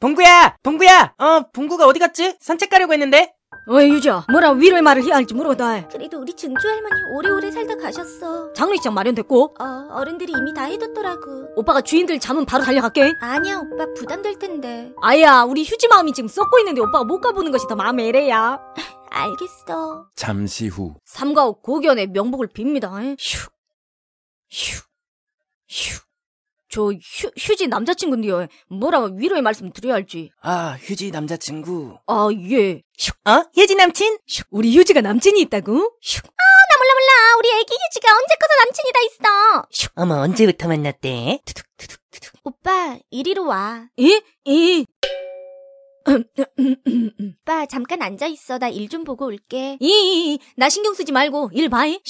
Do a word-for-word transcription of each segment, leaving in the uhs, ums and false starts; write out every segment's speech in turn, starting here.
봉구야! 봉구야! 어, 봉구가 어디 갔지? 산책 가려고 했는데? 어이 유지야, 뭐라 위로의 말을 해야 할지 모르겠다. 그래도 우리 증조 할머니 오래오래 살다 가셨어. 장례식장 마련됐고? 어, 어른들이 이미 다 해뒀더라고. 오빠가 주인들 잠은 바로 달려갈게. 아니야, 오빠 부담될 텐데. 아야, 우리 휴지 마음이 지금 썩고 있는데 오빠가 못 가보는 것이 더 마음에 이래야. 알겠어. 잠시 후 삼가옥 고견의 명복을 빕니다. 휴, 휴, 휴. 저 휴, 휴지 남자친구인데요. 뭐라 위로의 말씀 드려야 할지. 아, 휴지 남자친구. 아, 예. 어? 예지 남친? 우리 휴지가 남친이 있다고? 아, 나 몰라 몰라. 우리 애기 휴지가 언제 커서 남친이 다 있어. 어머, 언제부터 만났대? 두둑 두둑 두둑. 오빠, 이리로 와. 예? 예. 오빠 잠깐 앉아있어. 나 일 좀 보고 올게. 이이이 나 신경쓰지 말고 일 봐이.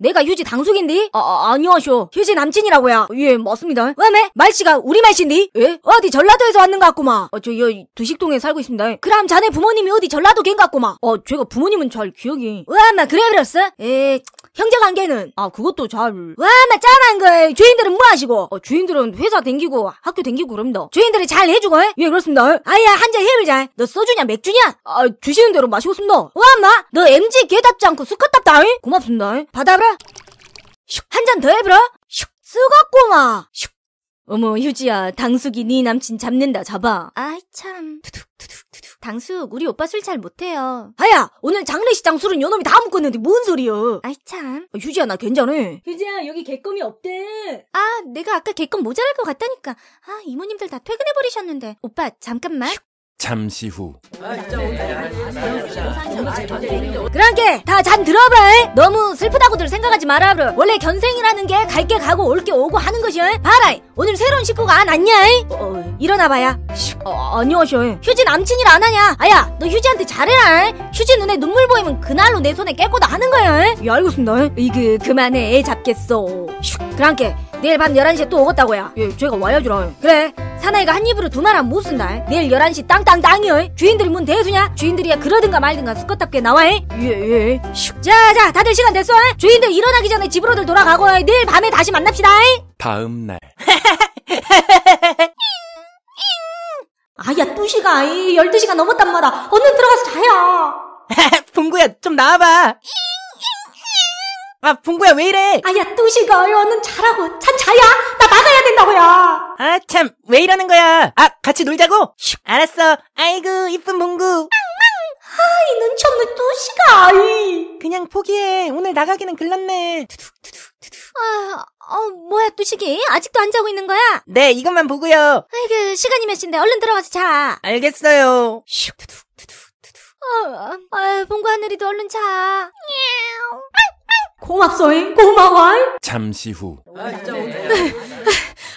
내가 휴지 당숙인데? 아, 아, 안녕하쇼. 휴지 남친이라고요. 예, 맞습니다. 왜매? 말씨가 우리 말씨인데? 예? 어디 전라도에서 왔는가 같구마. 어, 저 여, 두식동에 살고 있습니다. 그럼 자네 부모님이 어디 전라도 겐 같구마. 어, 제가 부모님은 잘 기억이. 와마 그래버렸어? 에 형제관계는? 아, 그것도 잘. 와마 짠한 거에 주인들은 뭐하시고? 어, 주인들은 회사 댕기고 학교 댕기고 그럽니다. 주인들이 잘 해주고? 예, 그렇습니다. 아야, 한잔 해보자. 너 소주냐 맥주냐? 아, 주시는 대로 마시고 싶노. 와, 엄마, 너 엠지 개답지 않고 수컷답다. 고맙습니다. 받아라. 한잔 더 해보라. 쓰겄고마. 어머, 휴지야, 당숙이 네 남친 잡는다, 잡아. 아이, 참. 두둑, 두둑, 두둑. 당숙, 우리 오빠 술 잘 못해요. 아야, 오늘 장례식장 술은 요놈이 다 묶었는데 뭔 소리여. 아이, 참. 어, 휴지야, 나 괜찮아. 휴지야, 여기 개껌이 없대. 아, 내가 아까 개껌 모자랄 것 같다니까. 아, 이모님들 다 퇴근해버리셨는데. 오빠, 잠깐만. 슉. 잠시 후. 그러게 다 잔 들어봐. 너무 슬프다고들 생각하지 마라. 원래 견생이라는 게 갈 게 가고 올 게 오고 하는 것이야. 봐라, 오늘 새로운 식구가 안 왔냐? 어, 일어나봐야. 어, 안녕하셔. 휴지 남친이라 안 하냐? 아야, 너 휴지한테 잘해라. 휴지 눈에 눈물 보이면 그날로 내 손에 깨꼬다 하는 거야. 예, 알겠습니다. 이그 그만해, 애 잡겠어. 그러게 내일 밤 열한 시에 또 오겠다고야. 예, 제가 와야지라. 그래, 사나이가 한 입으로 두 말 하면 못 쓴다. 내일 열한 시 땅땅땅이요. 주인들이 뭔 대수냐? 주인들이야 그러든가 말든가 수컷답게 나와. 예, 예. 자자, 다들 시간 됐어. 주인들 일어나기 전에 집으로들 돌아가고 내일 밤에 다시 만납시다. 다음 날. 아야, 뚜식아, 열두 시가 넘었단 말아. 얼른 들어가서 자요. 봉구야, 좀 나와봐. 아, 봉구야, 왜 이래? 아야, 뚜식아, 얼른 자라고. 참, 자야. 나 나가야 된다고요. 아, 참, 왜 이러는 거야. 아, 같이 놀자고? 알았어. 아이고, 이쁜 봉구. 아이, 눈치 없는 뚜식아. 아이. 그냥 포기해. 오늘 나가기는 글렀네. 두둑, 두둑, 두둑. 아, 어, 뭐야, 뚜식이? 아직도 안 자고 있는 거야? 네, 이것만 보고요. 아이고, 시간이 몇 시인데 얼른 들어가서 자. 알겠어요. 슉, 두둑, 두둑, 두둑. 어, 아, 봉구 하늘이도 얼른 자. 냐옹. 고맙소잉, 고마워잉. 잠시 후. 아, 진짜 오늘.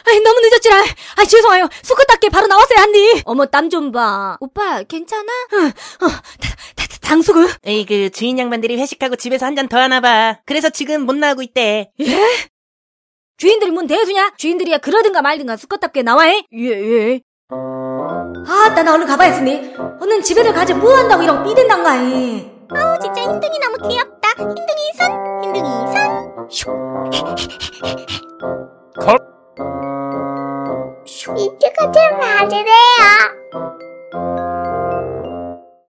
아이, 너무 늦었지라. 아, 죄송해요. 수컷답게 바로 나왔어야 한디. 어머, 땀 좀 봐. 오빠, 괜찮아? 어, 어, 다, 다, 당숙은? 에이, 그, 주인 양반들이 회식하고 집에서 한 잔 더 하나 봐. 그래서 지금 못 나오고 있대. 예? 주인들이 뭔 대수냐? 주인들이야 그러든가 말든가 수컷답게 나와. 예, 예. 아따, 나 얼른 가봐야겠으니. 오늘 집에들 가지 뭐 한다고 이러고 삐댄단가. 아우, 진짜 흰둥이 너무 귀엽다. 흰둥이 손, 흰둥이 손. 슉. 컷. 이쪽은 좀 봐주래.